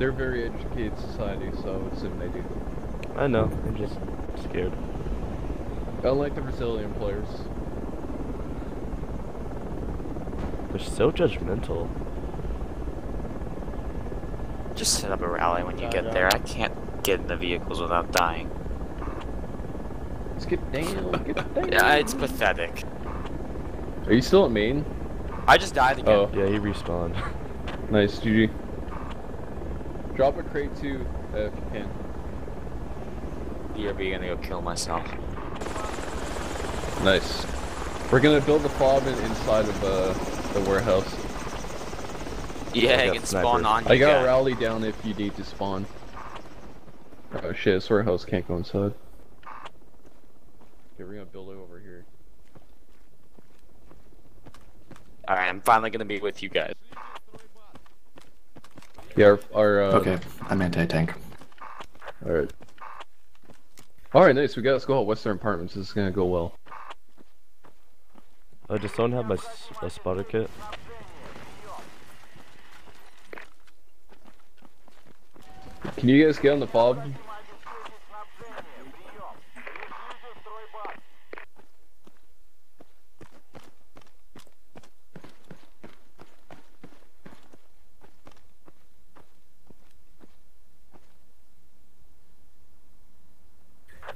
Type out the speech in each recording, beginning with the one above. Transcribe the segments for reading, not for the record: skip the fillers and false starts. They're a very educated society, so I assume they do. I know, I'm just scared. Unlike the Brazilian players. They're so judgmental. Just set up a rally when you get there. I can't get in the vehicles without dying. Skip down, get down. Yeah, it's pathetic. Are you still at Maine? I just died again. Oh, yeah, he respawned. Nice, GG. Drop a crate too, if you can. You're gonna go kill myself. Nice. We're gonna build the fob inside of the warehouse. Yeah, you can spawn on you. I got a rally down if you need to spawn. Oh shit, this warehouse can't go inside. Okay, we're gonna build it over here. Alright, I'm finally gonna be with you guys. Yeah, our okay, I'm anti-tank. Alright. Alright, nice, we got us go at Western Apartments, this is gonna go well. I just don't have my spotter kit. Can you guys get on the fob?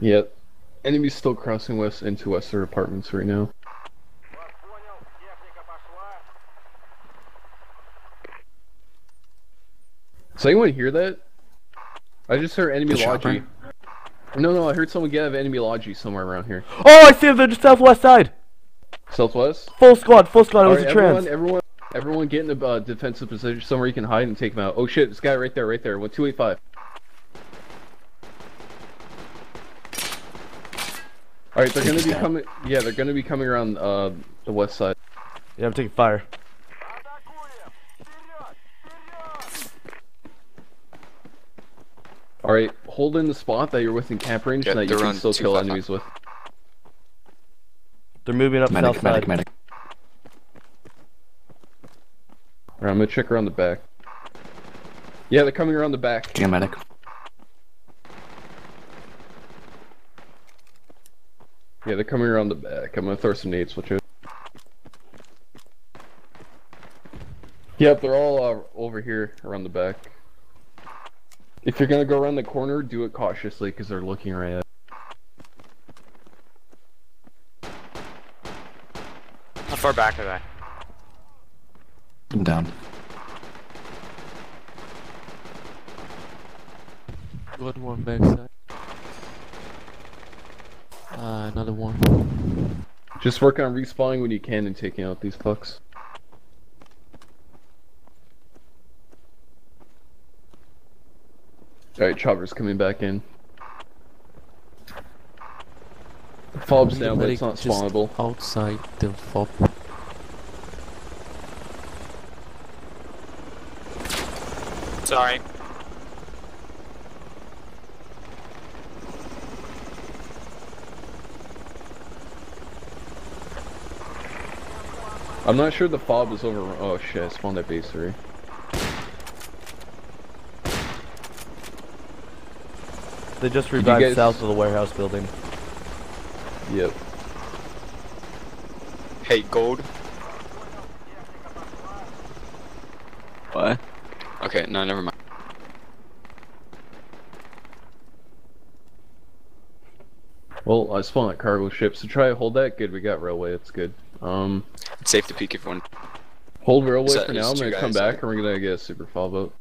Yep. Enemy's still crossing west into Western Apartments right now. Does anyone hear that? I just heard enemy lodgy. No, I heard someone get out of enemy lodgy somewhere around here. Oh, I see them! They're just southwest side! Southwest? Full squad, it was a trans. Everyone get in a defensive position somewhere you can hide and take them out. Oh shit, this guy right there, 285. Alright, they're gonna be coming, around the west side. Yeah, I'm taking fire. Alright, hold in the spot that you're within camp range and that you can still kill enemies with. They're moving up south side. Medic. Alright, I'm gonna check around the back. Yeah, they're coming around the back. Yeah, medic. Yeah, they're coming around the back. I'm gonna throw some nades, which is... Yep, they're all over here, around the back. If you're gonna go around the corner, do it cautiously, because they're looking right at it. How far back are they? I'm down. Good one backside. Another one. Just work on respawning when you can and taking out these fucks. Alright, Chopper's coming back in. The fob's down, but it's not spawnable. Outside the fob. Sorry. I'm not sure the fob is over. Oh shit, I spawned that base 3. They just revived south of the warehouse building. Yep. Hey, gold. What? Okay, no, never mind. Well, I spawned at cargo ship, so try to hold that. Good, we got railway, it's good. It's safe to peek if one. Hold railway for now, I'm gonna come back and we're gonna get a super fall boat.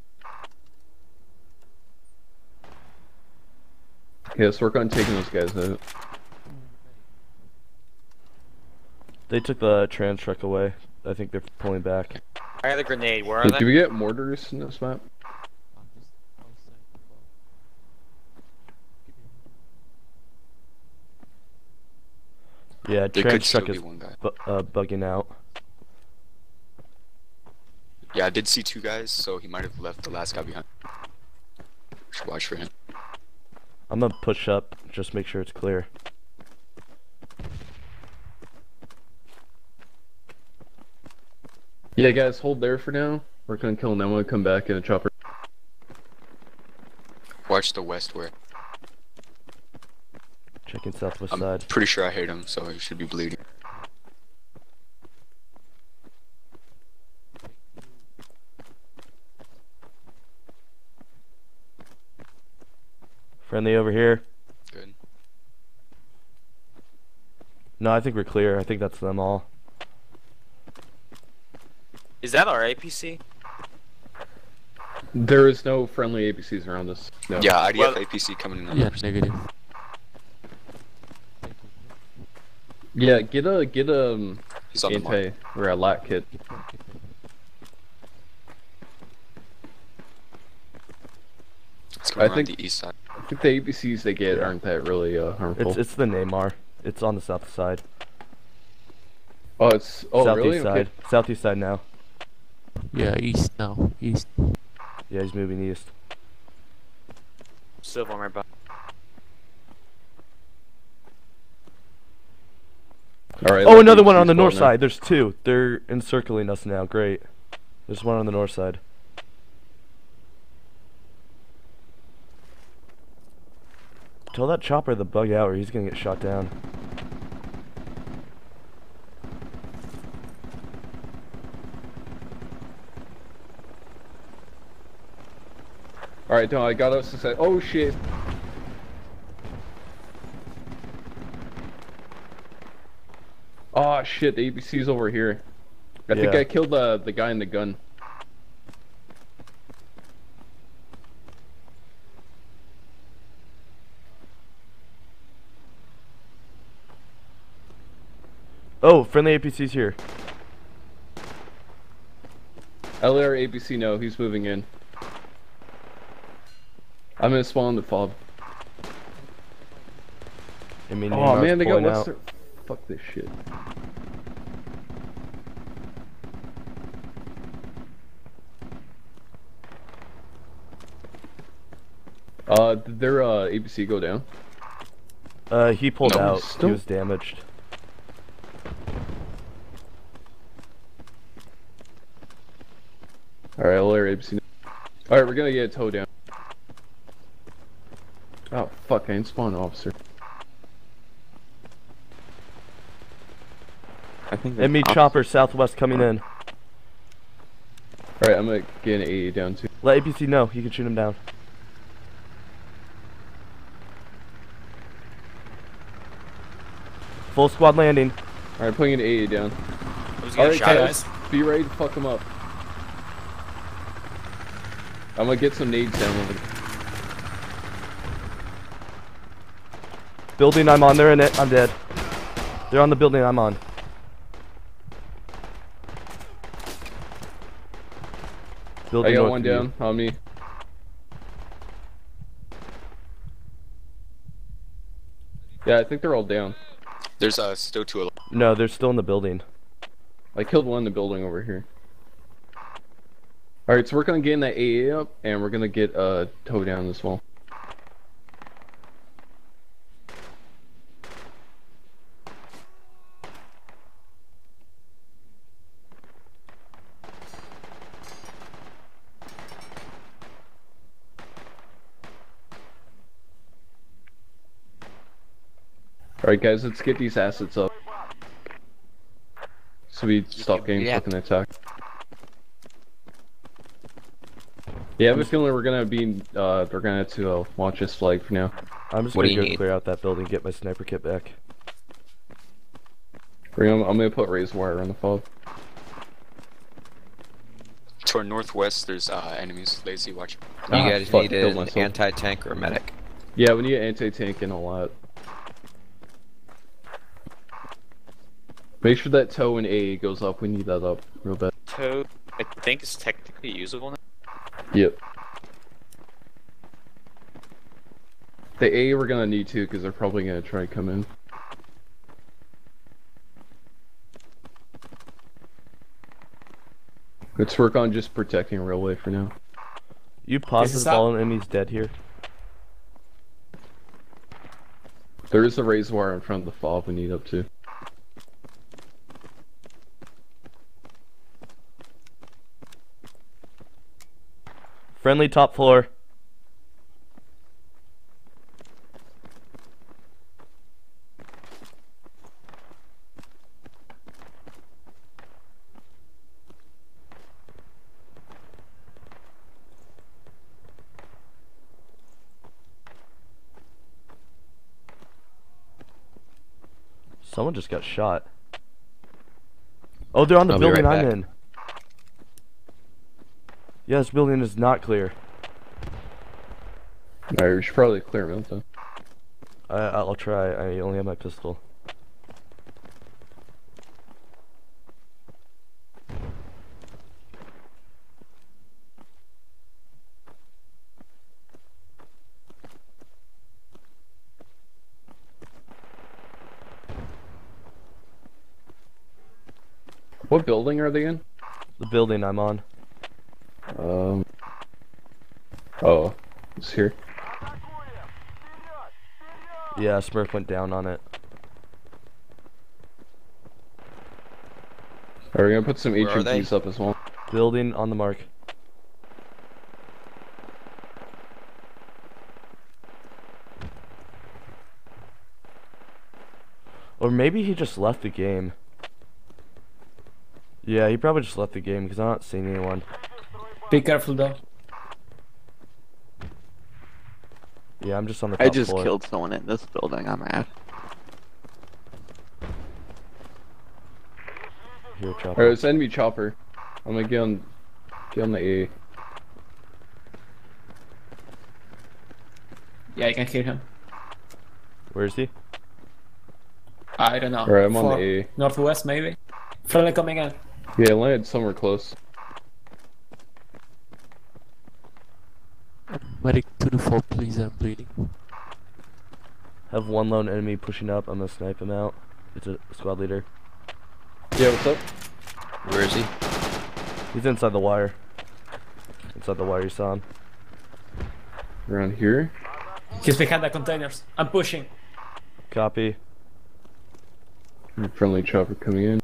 Okay, let's work on taking those guys out. They took the trans truck away. I think they're pulling back. I got a grenade, where are they? Do we get mortars in this map? Yeah, trans truck is bugging out. Yeah, I did see two guys, so he might have left the last guy behind. Should watch for him. I'm gonna push up, just make sure it's clear. Yeah guys, hold there for now. We're gonna kill them, I'm gonna come back in a chopper. Watch the westward. Checking southwest side. Pretty sure I hit him, so he should be bleeding. Friendly over here. Good. No, I think we're clear. I think that's them all. Is that our APC? There is no friendly APCs around us. No. Yeah, IDF well, APC coming in. Yeah, negative. Yeah, get a anti or a lat kit. I think the east side. I think the APCs they get aren't that really harmful. It's the Neymar. It's on the south side. Oh, it's southeast really? Side. Okay. Southeast side now. Yeah, east now. East. Yeah, he's moving east. Still on my back. Alright. Oh, another one on the north side. There's two. They're encircling us now. Great. There's one on the north side. Tell that chopper to bug out or he's gonna get shot down. Alright, no, I got us to say, oh shit. Oh shit, the ABC's over here. I think I killed the guy in the gun. Oh, friendly APC's here. LR APC, no, he's moving in. I'm gonna spawn the fob. I mean, oh man, they got what's their... Fuck this shit. Did their APC go down? He pulled out. He was damaged. Alright, LR APC. Alright, we're gonna get a tow down. Oh fuck, I didn't spawn an officer. I think enemy chopper southwest coming in. Alright, I'm gonna get an AE down too. Let APC know, you can shoot him down. Full squad landing. Alright, putting an AE down. Alright guys, be ready to fuck him up. I'm gonna get some nades down over there. Building I'm on, they're in it, I'm dead. They're on the building I'm on. Building I got one down on me. Yeah, I think they're all down. There's still two. No, they're still in the building. I killed one in the building over here. Alright, so we're gonna get in that AA up, and we're gonna get tow down this wall. Alright guys, let's get these assets up. So we stop getting fucking attacked. Yeah, I have a feeling we're gonna be, we're gonna have to launch this flag for now. I'm just gonna go clear out that building, get my sniper kit back. I'm gonna put razor wire on the fob. To our northwest, there's enemies. Lazy, watch. You guys need an anti-tank or a medic. Yeah, we need an anti-tank and a lot. Make sure that tow and A goes up, we need that up real bad. Tow, I think it's technically usable now? Yep. The A we're gonna need to, because they're probably gonna try to come in. Let's work on just protecting railway for now. You positive all enemies dead here. There is a razor wire in front of the fob we need up to. Friendly top floor. Someone just got shot. Oh, they're on the building I'm in. Yeah, this building is not clear. Alright, we should probably clear them though. I'll try. I only have my pistol. What building are they in? The building I'm on. Oh, it's here. Yeah, Smurf went down on it. Alright, we're gonna put some HMPs up as well. Building on the mark. Or maybe he just left the game. Yeah, he probably just left the game because I'm not seeing anyone. Be careful though. Yeah, I'm just on the top floor. I just killed someone in this building, I'm mad. Here, chopper. Alright, it's enemy chopper. I'm gonna get on the A. Yeah, I can hear him. Where is he? I don't know. Alright, I'm on the A. Northwest maybe? Friendly coming in. Yeah, I landed somewhere close. Medic 2 to 4, please, I'm bleeding. Have one lone enemy pushing up, I'm gonna snipe him out. It's a squad leader. Yeah, what's up? Where is he? He's inside the wire. Inside the wire, you saw him. Around here? He's behind the containers. I'm pushing. Copy. Friendly chopper coming in.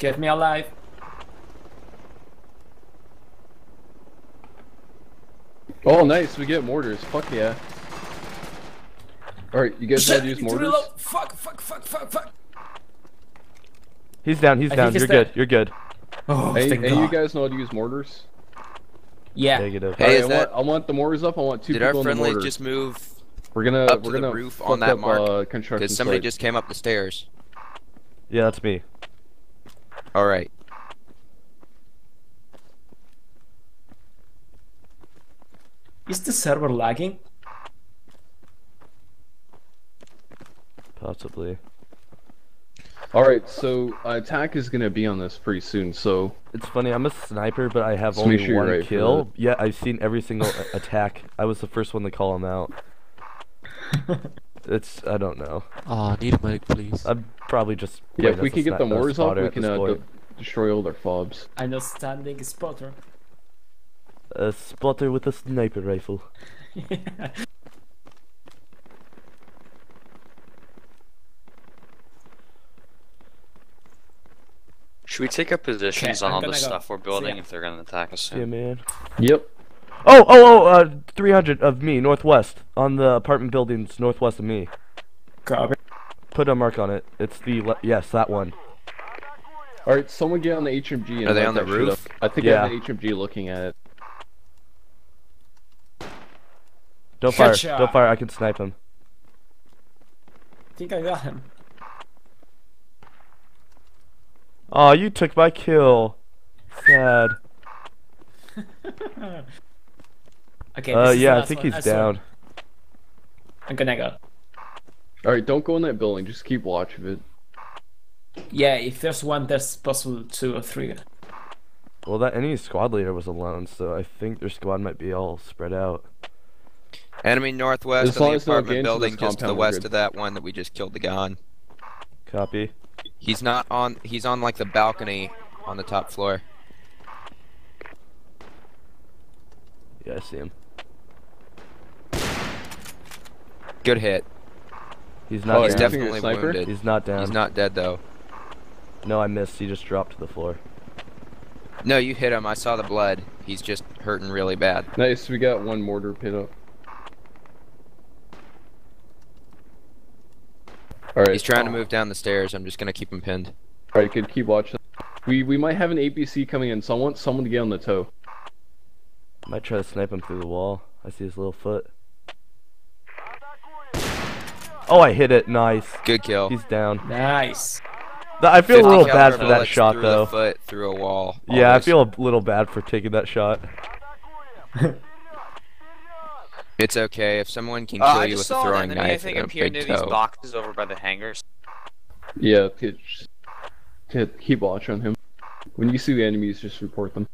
Get me alive. Oh, nice. We get mortars. Fuck yeah. Alright, you guys know how to use mortars? Fuck. He's down. He's down. You're good. You're good. Oh, hey, you guys know how to use mortars? Yeah. Negative. Hey, right, I want the mortars up. I want two people in the mortar. Did our friendly just move up to the roof on that mark? Because somebody just came up the stairs. Yeah, that's me. Alright. Is the server lagging? Possibly. Alright, so attack is gonna be on this pretty soon, so... It's funny, I'm a sniper, but I have only one kill. Yeah, I've seen every single attack. I was the first one to call him out. It's... I don't know. Aw, need a medic, please. I'm probably just... Yeah, if we can get the mortars off, we can destroy all their fobs. I'm not standing a spotter. A spotter with a sniper rifle. Yeah. Should we take up positions on all this stuff we're building if they're gonna attack us soon? Yeah, man. Yep. Oh, 300 of me, northwest. On the apartment buildings, northwest of me. Copy. Put a mark on it. It's the... Yes, that one. Alright, someone get on the HMG. And are they on the roof? I think I have the HMG looking at it. Don't fire. Don't fire. I can snipe him. I think I got him. Aw, you took my kill. Sad. Okay. Yeah, I think he's down. I'm gonna go. Alright, don't go in that building. Just keep watch of it. Yeah, if there's one, there's possible 2 or 3. Well, that enemy squad leader was alone, so I think their squad might be all spread out. Enemy northwest of the apartment building, just to the west of that one that we just killed the guy on. Copy. He's not on. He's on like the balcony on the top floor. Yeah, I see him. Good hit. He's not. He's definitely wounded. He's not down. He's not dead though. No, I missed. He just dropped to the floor. No, you hit him. I saw the blood. He's just hurting really bad. Nice. We got one mortar pit up. All right. He's trying to move down the stairs. I'm just gonna keep him pinned. All right, good. Keep watching. We might have an APC coming in. So I want someone to get on the toe. Might try to snipe him through the wall. I see his little foot. Oh, I hit it. Nice. Good kill. He's down. Nice. I feel a little bad for that shot, though. Foot through a wall. Yeah, I feel a little bad for taking that shot. It's okay if someone can kill you with a throwing knife. I think I'm here near these boxes over by the hangars. Yeah, keep watch on him. When you see the enemies, just report them.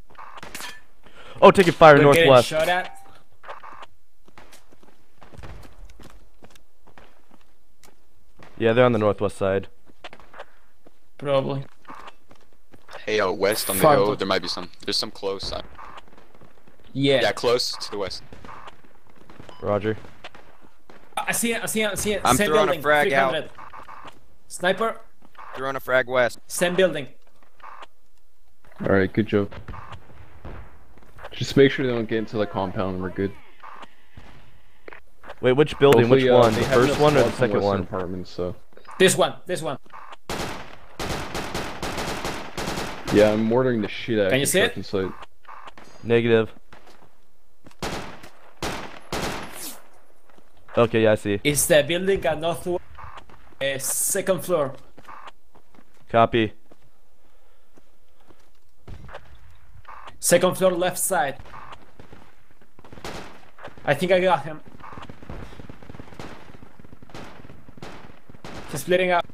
Oh, taking fire northwest. Shot at. Yeah, they're on the northwest side. Probably. Hey, west on the hill, there might be some. There's some close side. Yeah. Yeah, close to the west. Roger. I see it, I see it, I see it. I'm same throwing building, a frag out. Sniper. Throwing a frag west. Same building. Alright, good job. Just make sure they don't get into the compound and we're good. Wait, which building? Hopefully, which one? The first one or the second one? Apartments, so. This one, this one. Yeah, I'm mortaring the shit out of the construction site. Negative. Okay, yeah, I see. It's the building on northwest, second floor. Copy. Second floor, left side. I think I got him. He's splitting up.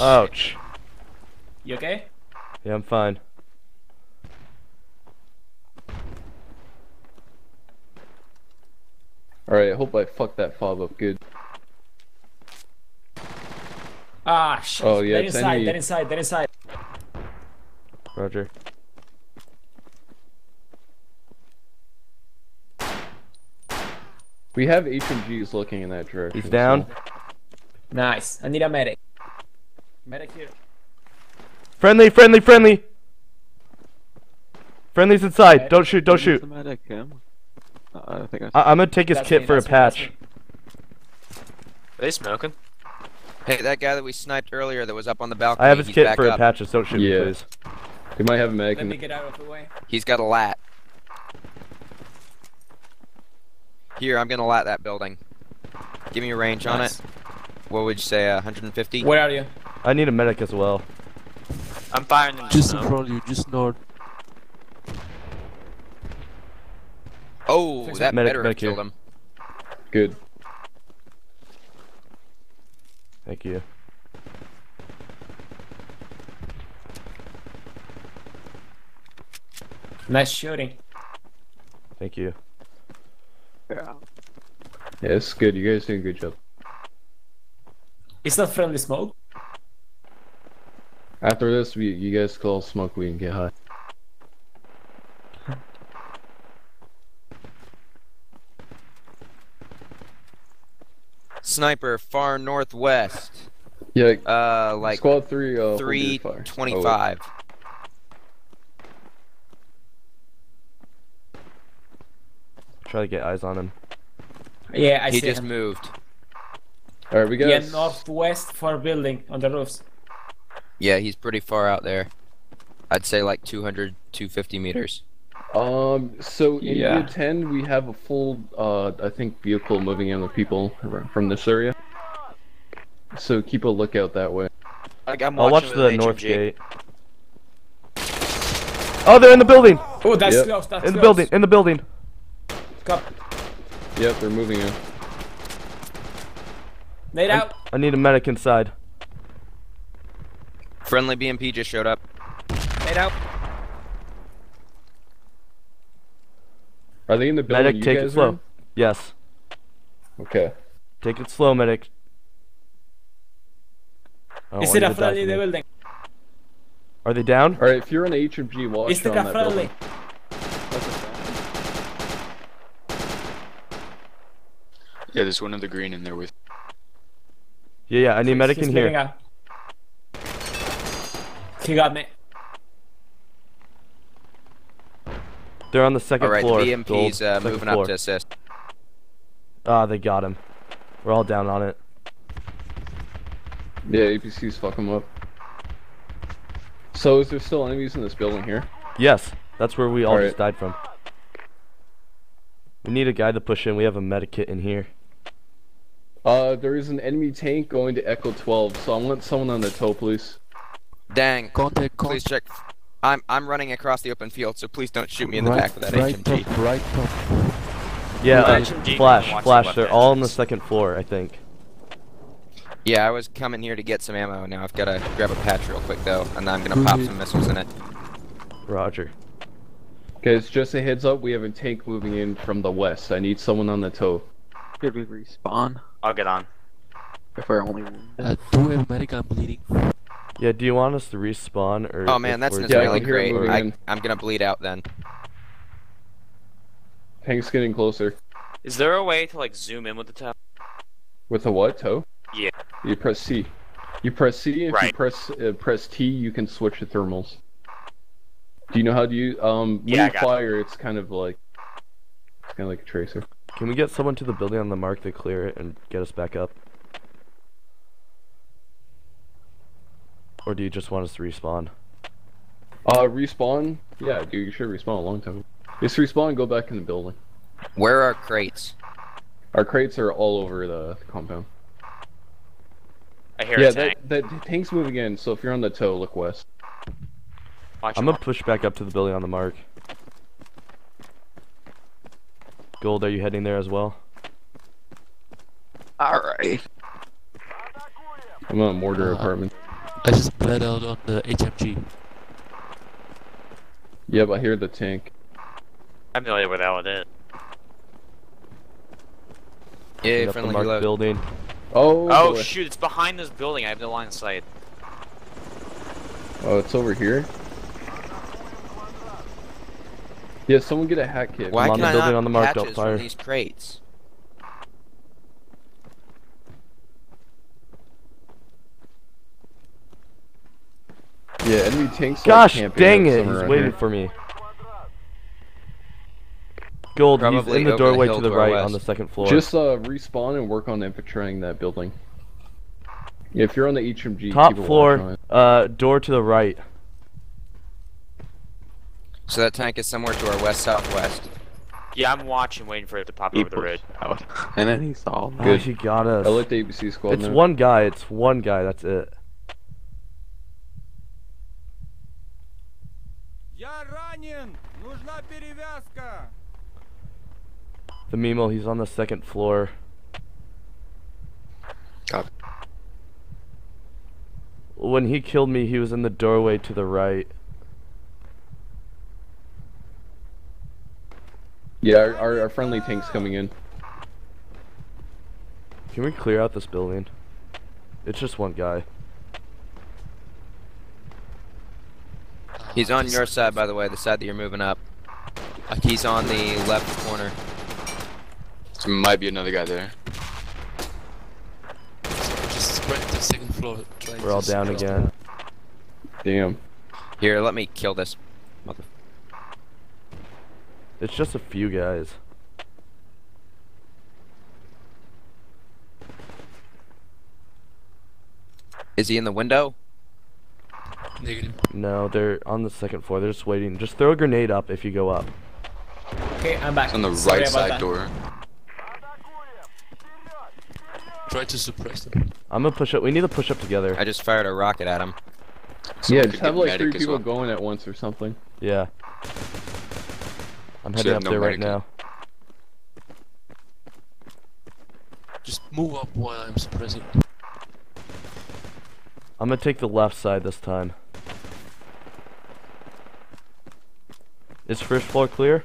Ouch. You okay? Yeah, I'm fine. Alright, I hope I fucked that fob up good. Ah, shit. Oh, yeah, they're inside. Roger. We have HMGs looking in that direction. He's down. So. Nice. I need a medic. Medic here. Friendly, friendly, friendly. Friendly's inside. Medic. Don't shoot. Don't shoot. Medic, him. I think I'm gonna take his kit for a patch. Are they smoking? Hey, that guy that we sniped earlier that was up on the balcony. I have his kit for a patch. Just don't shoot me, please. He might have a medic. Let me get out of the way. He's got a lat. Here, I'm gonna lat that building. Give me a range on it. What would you say, 150? Where are you? I need a medic as well. I'm firing in the snow. In front of you, just north. Oh, that medic killed him. Good. Thank you. Nice shooting. Thank you. Yeah, it's good. You guys did a good job. It's not friendly smoke. After this, you guys can all smoke weed and get high. Sniper, far northwest. Yeah. Like squad 325. Oh. Try to get eyes on him. Yeah, I see him. He just moved. Alright, we got northwest for building on the roofs. Yeah, he's pretty far out there. I'd say like 200, 250 meters. So in year 10, we have a full, I think, vehicle moving in with people from this area. So keep a lookout that way. Like, I'll watch the north gate. Oh, they're in the building! Oh, that's close, that's close. In the building, in the building. Copy. Yep, they're moving in. Nade out. I need a medic inside. Friendly BMP just showed up. Nade out. Are they in the building? Medic, take it slow. Yes. Okay. Take it slow, medic. Is it a friendly in the building? Are they down? Alright, if you're in the HMG, watch on that building. Yeah, there's one in the green in there with. Yeah, yeah, I need medic in here. Out. He got me. They're on the second floor. Alright, the BMP's moving up to assist. Ah, they got him. We're all down on it. Yeah, APC's fuck him up. So, is there still enemies in this building here? Yes, that's where we all just died from. We need a guy to push in. We have a medikit in here. There is an enemy tank going to Echo 12, so I want someone on the tow, please. Dang, contact, please check. I'm running across the open field, so please don't shoot me in the back with that HMG. Right top, right top. Yeah, flash. They're all on the second floor, I think. Yeah, I was coming here to get some ammo. Now I've got to grab a patch real quick, though, and I'm going to pop some missiles in it. Roger. Guys, just a heads up, we have a tank moving in from the west. I need someone on the tow. Did we respawn? I'll get on. If we're only do we have a medic? I'm bleeding. Yeah, do you want us to respawn or? Oh man, that's really great. I'm gonna bleed out then. Tank's getting closer. Is there a way to like zoom in with the tow? With a what tow? Yeah. You press C. You press C. If you press T, you can switch to thermals. Do you know how to use when you fire? It. It's kind of like a tracer. Can we get someone to the building on the mark to clear it and get us back up? Or do you just want us to respawn? Respawn? Yeah, dude, you should respawn a long time ago. Just respawn and go back in the building. Where are crates? Our crates are all over the compound. I hear a tank. Yeah, that tank's moving in, so if you're on the tow, look west. Watch I'm gonna push back up to the building on the mark. Gold, are you heading there as well? Alright. I'm on mortar apartment. I just bled out on the HMG. Yep, I hear the tank. I'm familiar with how it is. Yeah, friendly reload. Building. Oh shoot, it's behind this building. I have no line of sight. Oh, it's over here? Yeah, someone get a hat kit. Why can't I not patches from these crates? Yeah, enemy tanks. Gosh, dang it! He's waiting for me. Gold, he's in the doorway to the right on the second floor. Just respawn and work on infiltrating that building. Yeah, if you're on the HMG, top floor, door to the right. So that tank is somewhere to our west-southwest. Yeah, I'm watching, waiting for it to pop over the ridge. And then he saw me. He got us. I let the ABC squad know. It's one guy, that's it. The Mimo, he's on the second floor. God. When he killed me, he was in the doorway to the right. Yeah, our friendly tank's coming in. Can we clear out this building? It's just one guy. He's on your side, by the way, the side that you're moving up. He's on the left corner. There might be another guy there. Just sprint to the second floor. We're all down again. Damn. Here, let me kill this motherfucker. It's just a few guys. Is he in the window? Negative. No, they're on the second floor. They're just waiting. Just throw a grenade up if you go up. Okay, I'm back. It's on the right side door. Try to suppress them. I'm gonna push up. We need to push up together. I just fired a rocket at him. So yeah, just have like 3 people going at once or something. Yeah. I'm heading up there right now. Just move up while I'm suppressing. I'm gonna take the left side this time. Is first floor clear?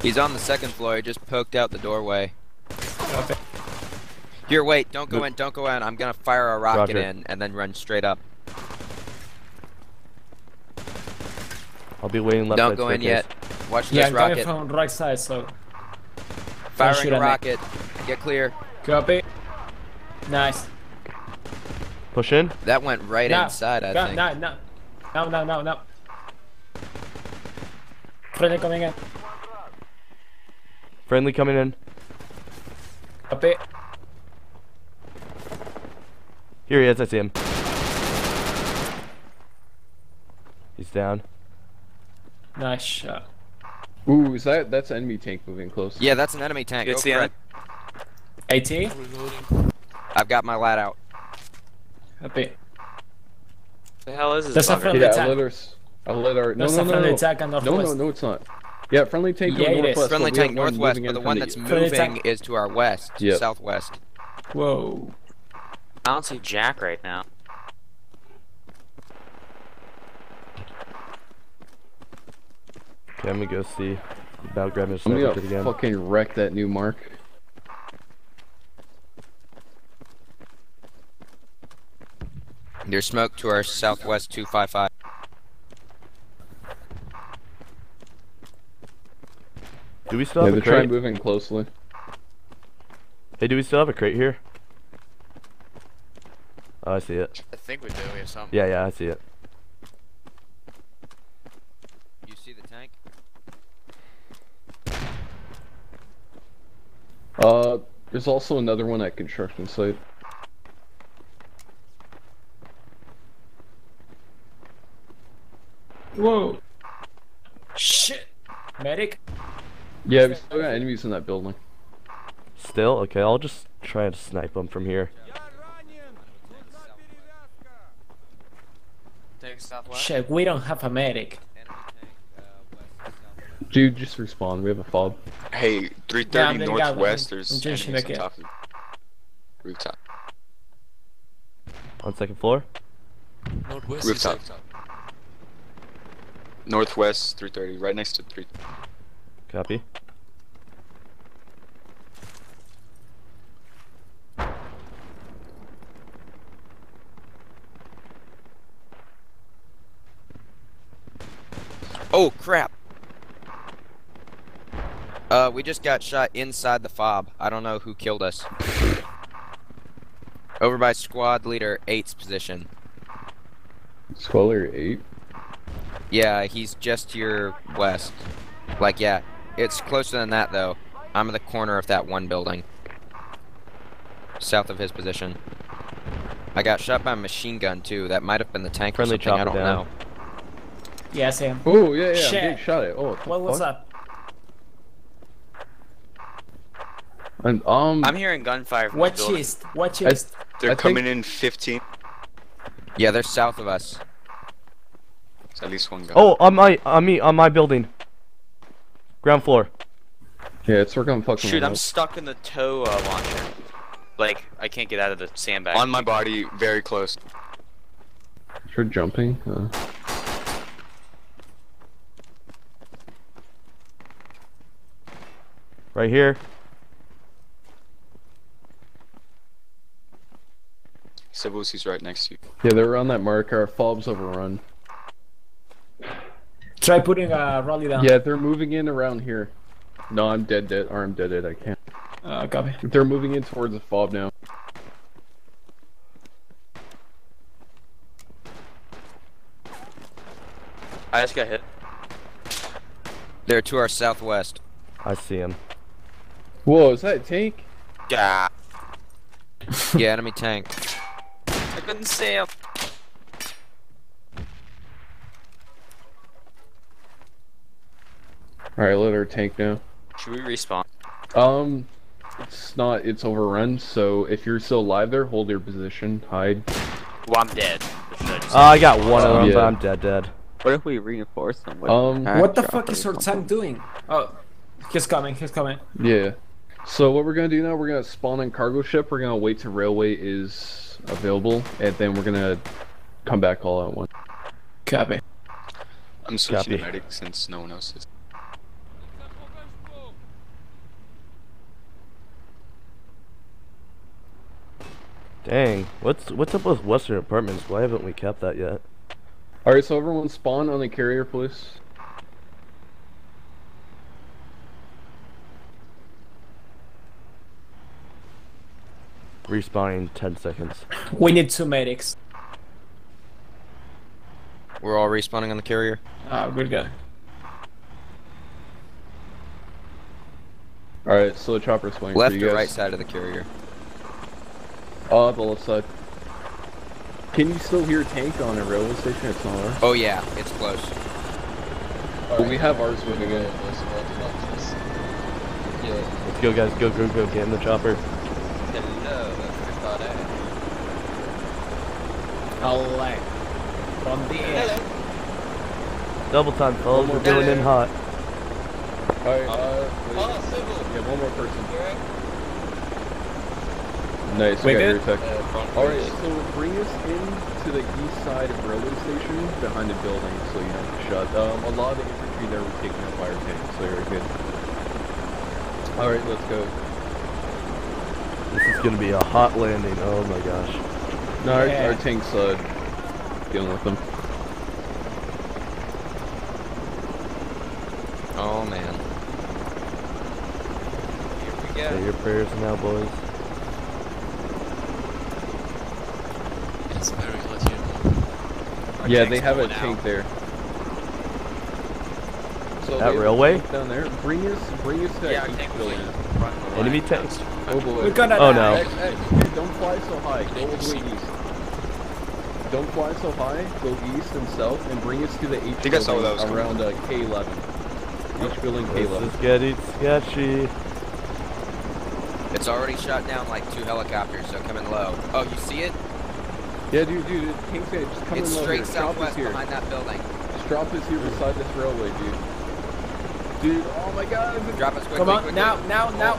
He's on the second floor. He just poked out the doorway. Okay. Here, wait. Don't go in. Don't go in. I'm gonna fire a rocket in and then run straight up. I'll be waiting left. Don't go in yet. Watch this rocket. Yeah, I'm going from right side, so... Firing a rocket. Get clear. Copy. Nice. Push in? That went right inside, I think. No. Friendly coming in. Friendly coming in. Copy. Here he is, I see him. He's down. Nice shot. Ooh, is that's enemy tank moving close? Yeah, that's an enemy tank. It's the AT. I've got my lad out. Happy. The hell is this? That's a friendly attack. No, it's not. Yeah, friendly tank northwest. Friendly tank northwest, but the one that's moving is to our west, southwest. Whoa. I don't see Jack right now. Okay, I'm gonna go see the battle grab mission. I'm gonna fucking wreck that new mark. There's smoke to our southwest 255. Do we still have a crate? They're moving closely. Hey, do we still have a crate here? Oh, I see it. I think we do. We have some. Yeah, yeah, I see it. You see the tank? There's also another one at construction site. Whoa! Shit! Medic? Yeah, we still got enemies in that building. Still? Okay, I'll just try and snipe them from here. Shit, we don't have a medic. Dude, just respawn, we have a fob. Hey, 330 northwest, there's enemies on top of rooftop. On second floor? Northwest rooftop. Northwest 330, right next to 330. Copy. Oh crap! We just got shot inside the fob. I don't know who killed us. Over by squad leader 8's position. Squad leader 8? Yeah, he's just to your west. Like, yeah. It's closer than that, though. I'm in the corner of that one building. South of his position. I got shot by a machine gun, too. That might have been the tank or something. I don't know. Yeah, Sam. Oh, yeah, yeah. Shit. I'm getting shot at. Oh, what's up? And, I'm hearing gunfire from the building. What chest? They're coming in 15. Yeah, they're south of us. There's at least one guy. Oh, on my building. Ground floor. Yeah, it's working on fucking. Shoot, I'm stuck in the tow launcher. Like, I can't get out of the sandbag. On my body, very close. You're jumping? Right here. Sabusi's right next to you. Yeah, they're around that mark. Our fob's overrun. Try putting a rally down. Yeah, they're moving in around here. No, I'm dead. Or I'm dead. I can't. Copy. They're moving in towards the fob now. I just got hit. They're to our southwest. I see him. Whoa, is that a tank? Yeah. Yeah, enemy tank. I couldn't see him. Alright, let her tank now. Should we respawn? It's not, it's overrun, so if you're still alive there, hold your position, hide. Well, I'm dead. I got one of them, but I'm dead. What if we reinforce them with what the fuck is her tank doing? Oh, he's coming. Yeah. So what we're gonna do now, we're gonna spawn in cargo ship, we're gonna wait till railway is available, and then we're gonna come back all at once. Copy. I'm switching to medic since no one else is. Dang, what's up with Western Apartments? Why haven't we kept that yet? Alright, so everyone spawn on the carrier, please. Respawning in 10 seconds. We need 2 medics. We're all respawning on the carrier? Good guy. Alright, so the chopper's swinging. Left or right side of the carrier? Oh, the left side. Can you still hear tank on a railway station? It's not. Oh yeah, it's close. Well, we have ours moving in. Let's go, guys. Go, go, go. Get in the chopper. Hello, everybody. Hello. From the air. Double time, fellas. We're going in hot. Alright, yeah, one more person. Nice, we got your tech. Alright, so bring us in to the east side of railway station, behind a building, so you don't get shot. A lot of the infantry there was taking a fire tank, so you're good. Alright, let's go. This is gonna be a hot landing, oh my gosh. No, our tank's dealing with them. Oh man. Say your prayers now, boys. It's very legit. Yeah, they have a tank there. So that railway? Down there. Bring us to that tank building. Enemy tanks. Oh boy. We're gonna die. No. Dude, don't fly so high. Go all the way east. Don't fly so high. Go east and south and bring us to the H building around K11. H building K11. This is getting sketchy. It's already shot down like 2 helicopters, so coming low. Oh, you see it? Yeah, dude, tank's gonna just come in low. It's straight southwest behind that building. Just drop us here beside this railway, dude. Dude, oh my god. Drop us quickly, quickly. Come on, now.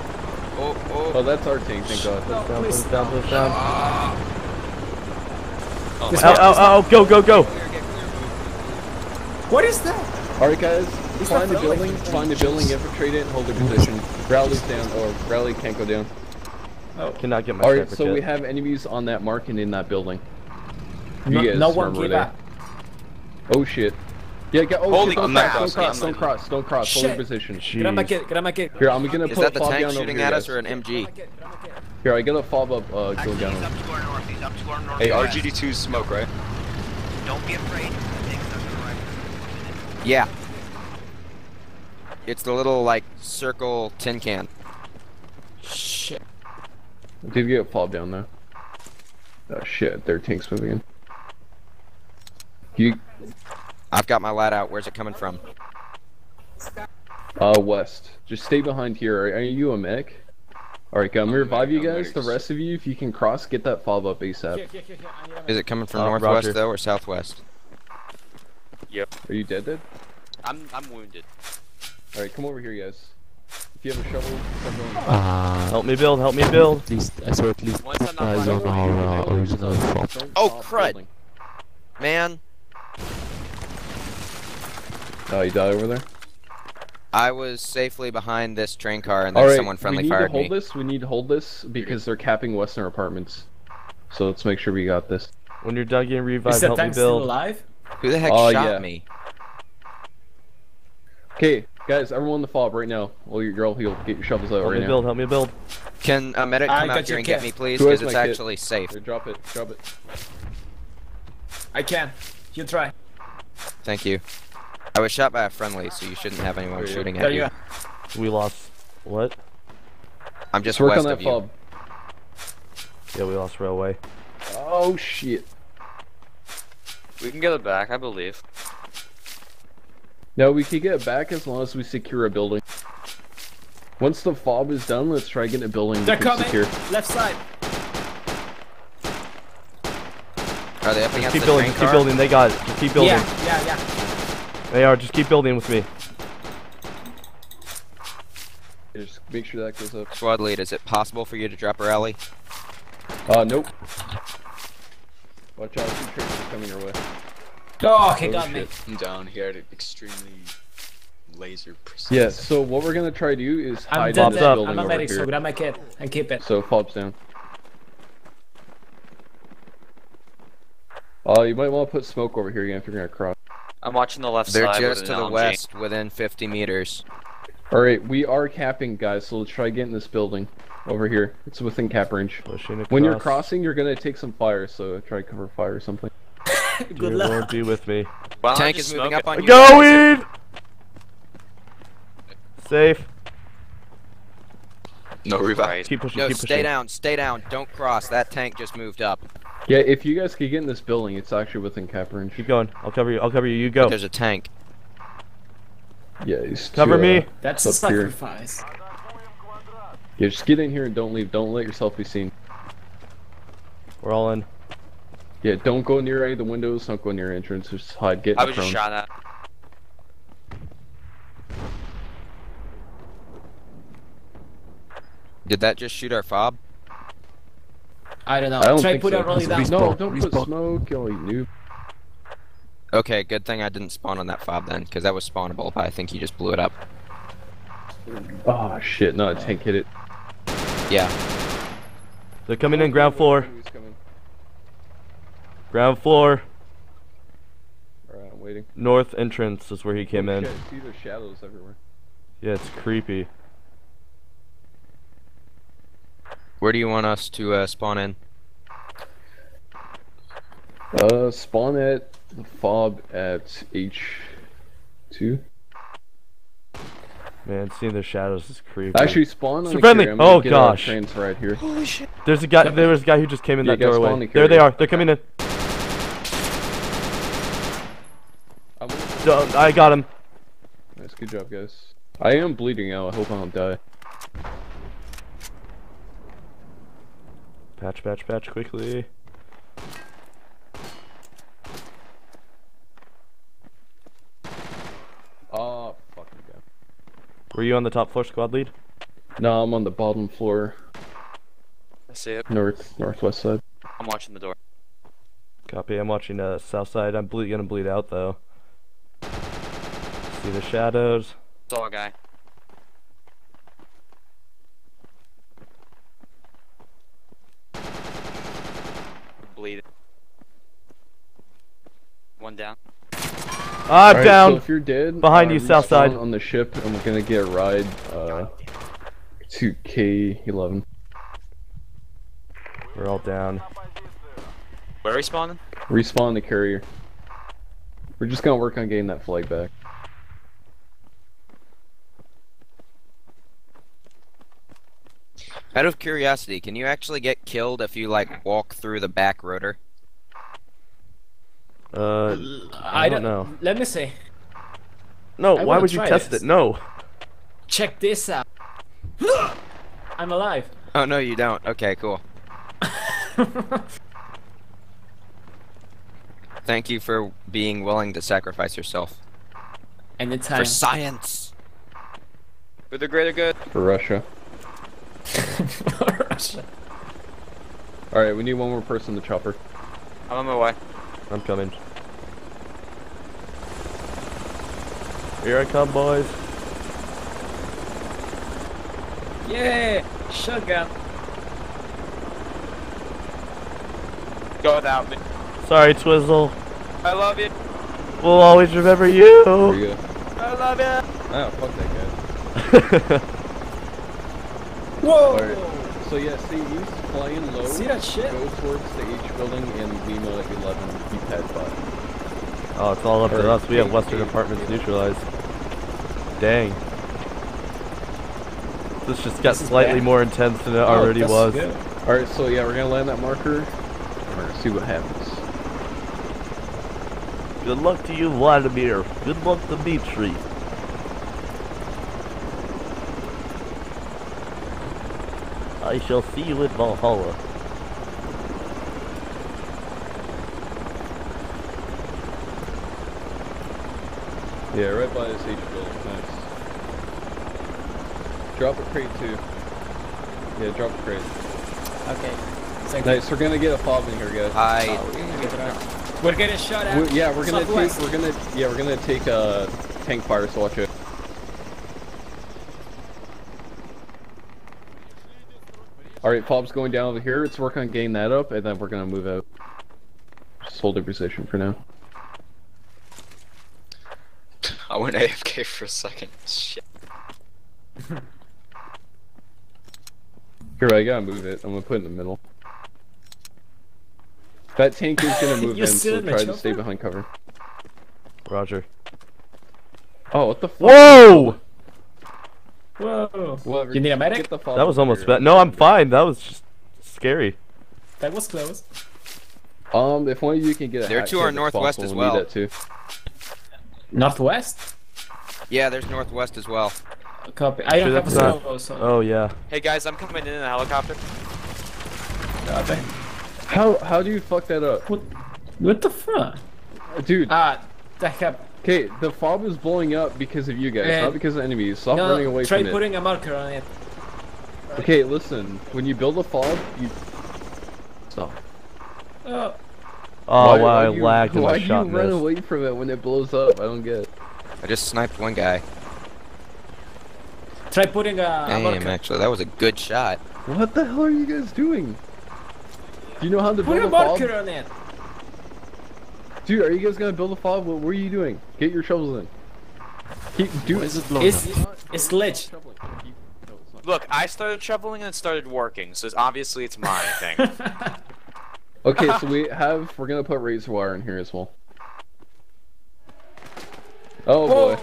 Oh. Oh, that's our tank, thank god. Down. Oh, go. What is that? Alright, guys. Find a building, infiltrate it, and hold their position. Rally's down, or Rally can't go down. Oh, cannot get my. All right, so we have enemies on that mark and in that building. No one came out. Oh shit! Yeah, don't cross. Hold your position. Get on my gate. Here, I'm gonna put the tank shooting at us or an MG. Here, I gotta fob up. Hey, RGD2 smoke, right? Don't be afraid. Yeah. It's the little, like, circle tin can. Shit. Did get a fall down, though. Oh, shit. Their tank's moving in. I've got my light out. Where's it coming from? West. Just stay behind here. Are you a mech? Alright, I'm gonna revive you guys. The rest of you, if you can cross, get that fob up ASAP. Is it coming from northwest, though, or southwest? Yep. Are you dead? I'm wounded. Alright, come over here, guys. If you have a shovel, help me build. Please, I swear, please. Oh, crud! Man. Oh, you died over there? I was safely behind this train car, and then someone friendly fired me. We need to hold this, because they're capping Western Apartments. So let's make sure we got this. When you're dug in, revive, help me build. Is that tank still alive? Who the heck shot me? Okay. Guys, everyone in the fob right now. Well, you're all healed. Get your shovels out right now. Help me build. Can a medic come out here and get me, please? Because it's actually safe. Here, drop it. I can. You try. Thank you. I was shot by a friendly, so you shouldn't have anyone shooting at you. We lost. What? I'm just west of you. Work on that fob. Yeah, we lost railway. Oh, shit. We can get it back, I believe. No, we can get it back as long as we secure a building. Once the fob is done, let's try getting a building. They're coming! Secure. Left side! Are they upping up the train car? Just keep building, they got it. Just keep building. Yeah. They are, just keep building with me. Just make sure that goes up. Squad lead, is it possible for you to drop a rally? Nope. Watch out, two trains are coming your way. Oh, he got me. I'm down here at extremely laser precise. Yeah, so what we're gonna try to do is hide in this building. I'm a medic, so grab my kit and keep it. So, pops down. You might want to put smoke over here again if you're gonna cross. I'm watching the left side. They're just to the west within 50 meters. Alright, we are capping, guys, so let's try getting this building over here. It's within cap range. When you're crossing, you're gonna take some fire, so try to cover fire or something. Good luck. Lord be with me. Well, tank is moving up on you. Going! Safe. No revive. Keep pushing, keep pushing. Stay down. Don't cross. That tank just moved up. Yeah, if you guys could get in this building, it's actually within cap range. Keep going. I'll cover you. You go. But there's a tank. Yeah, he's cover me. That's a sacrifice. Here. Yeah, just get in here and don't leave. Don't let yourself be seen. We're all in. Yeah, don't go near any of the windows. Don't go near entrance. Just hide. Get in the I was just shot at. Did that just shoot our fob? I don't know. I don't Try think put so. Out only that. No, don't He's put spawned. Smoke, you noob. Okay, good thing I didn't spawn on that fob then, because that was spawnable, but I think he just blew it up. Oh shit, no, a tank hit it. Yeah. They're coming in ground floor. Ground floor. Alright, I'm waiting. North entrance is where he came in. See the shadows everywhere. Yeah, it's creepy. Where do you want us to spawn in? Spawn at the fob at H2. Man, seeing the shadows is creepy. Actually, spawn on the carrier. I'm gonna get out of trains right here. Holy shit! There's a guy. There was a guy who just came in that doorway. There they are. They're coming in. I got him. Nice, good job, guys. I am bleeding out. I hope I don't die. Patch, patch, patch, quickly. Oh, fucking god. Were you on the top floor, squad lead? No, I'm on the bottom floor. I see it. Northwest side. I'm watching the door. Copy, I'm watching the south side. I'm gonna bleed out, though. See the shadows. Saw a guy. One down. I'm right, down. So if you're dead, behind you, south side. On the ship, I'm gonna get a ride to K11. We're all down. Where are we spawning? Respawn the carrier. We're just gonna work on getting that flag back. Out of curiosity, can you actually get killed if you like walk through the back rotor? I don't know. Let me see. No, why would you test it? No. Check this out. I'm alive. Oh no, you don't. Okay, cool. Thank you for being willing to sacrifice yourself. And it's for science. For the greater good. For Russia. For Russia. All right, we need one more person in the chopper. I'm on my way. I'm coming. Here I come, boys. Yeah! Shotgun. Go without me. Sorry, Twizzle. I love you. We'll always remember you. I love you. Oh, fuck that guy. Whoa! Right. So yeah, see, he's flying low. See that shit? Go towards the H building and Lima 11. Oh, it's all up to us. We have Western Apartments neutralized. Dang. This just got slightly more intense than it already was. Alright, so yeah, we're gonna land that marker. We're gonna see what happens. Good luck to you, Vladimir. Good luck to Dmitri. I shall see you in Valhalla. Yeah, right by this H building. Nice. Drop a crate too. Yeah, drop a crate. Okay. Second. Nice. We're gonna get a fob in here, guys. We're gonna shot at. We're gonna take a tank fire. So watch it. All right, fob's going down over here. Let's work on getting that up, and then we're gonna move out. Just hold the position for now. I went AFK for a second. Shit. Here, I gotta move it. I'm gonna put it in the middle. That tank is gonna move in, so try to stay behind cover. Roger. Oh, what the fuck? Whoa! Whoa. Whatever. You need a medic? That was almost bad. No, I'm fine. That was just scary. That was close. If one of you can get a There are two are northwest as well. Northwest? Yeah, there's northwest as well. Copy. I don't have a snowball, so... Oh, yeah. Hey, guys, I'm coming in a helicopter. Copy. How do you fuck that up? What the fuck? Dude. Okay, the fob is blowing up because of you guys, not because of enemies. Stop running away from it. Try putting a marker on it. Okay, listen. When you build a fob, you... Stop. Oh. Oh, wow, I lagged and I shot missed. Why do you run away from it when it blows up? I don't get it. I just sniped one guy. Try putting a marker. Actually, that was a good shot. What the hell are you guys doing? Do you know how to build a fob? Put a marker on it. Dude, are you guys gonna build a fob? What were you doing? Get your shovels in. It's glitch. Look, I started shoveling and it started working, so obviously it's my thing. Okay, so we're gonna put razor wire in here as well. Oh boy.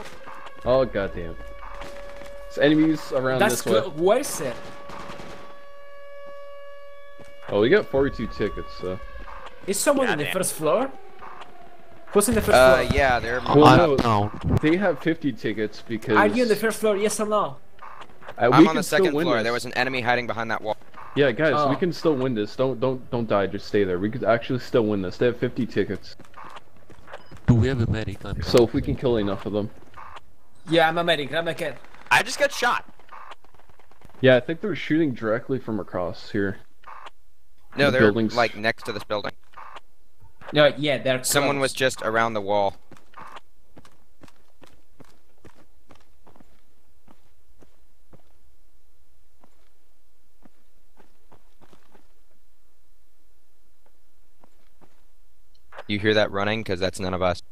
Oh goddamn. There's enemies around this way. Where is it? Oh, we got 42 tickets, so. Is someone in the first floor? Who's in the first floor? Yeah, they're. Well, no, they have 50 tickets because. Are you in the first floor? Yes or no? I'm on the second floor. There was an enemy hiding behind that wall. Yeah, guys, we can still win this. Don't die. Just stay there. We could actually still win this. They have 50 tickets. Do we have a medic? So if we can kill enough of them. Yeah, I'm a medic. I'm a kid. I just got shot. Yeah, I think they were shooting directly from across here. No, they're like next to this building. No, yeah, they're. Someone was just around the wall. You hear that running? Because that's none of us.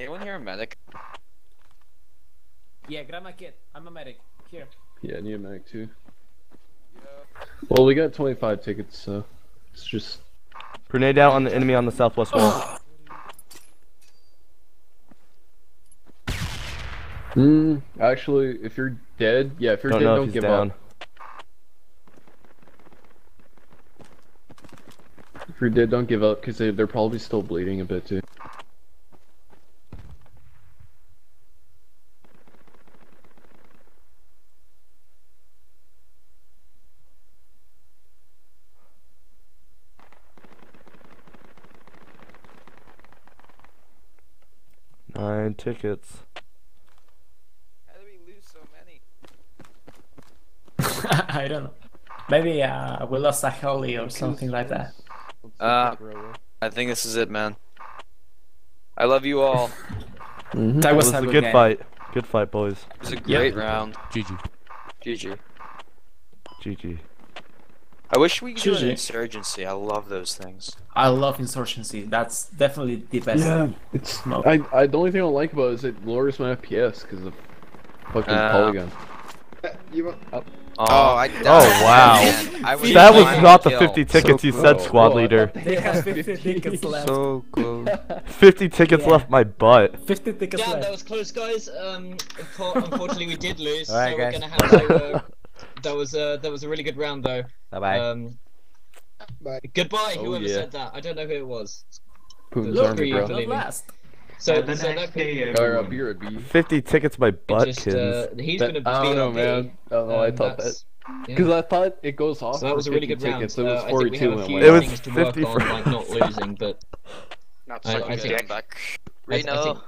Anyone here a medic? Yeah, grab my kit. I'm a medic. Here. Yeah, I need a medic too. Yeah. Well, we got 25 tickets, so it's just... Grenade out on the enemy on the southwest wall. Actually, if you're dead, don't give up. If you're dead, don't give up, because they're probably still bleeding a bit, too. Nine tickets. I don't know. Maybe we lost a heli or something like that. I think this is it, man. I love you all. That was a good fight. Good fight, boys. It was a great round. GG. GG. GG. I wish we could do an insurgency. I love those things. I love insurgency. That's definitely the best. Yeah, it's. The only thing I don't like about it is it lowers my FPS because of fucking polygon. Wow. That was not the 50 tickets you said, squad leader. They have 50 tickets left. So close. 50 tickets left my butt. 50 tickets left. Yeah, that was close, guys. Unfortunately, we did lose. All right, so we're gonna have to, that was a really good round, though. Bye-bye. Bye. Goodbye, whoever said that. I don't know who it was. Look, you last. So that could be a beer. 50 tickets, my butt, kids. He's gonna be. I don't know, man. I don't know. I thought that because I thought it goes off. So that was a really good round. It was 42. It was 50 for not losing, but I think I'm back. Reno,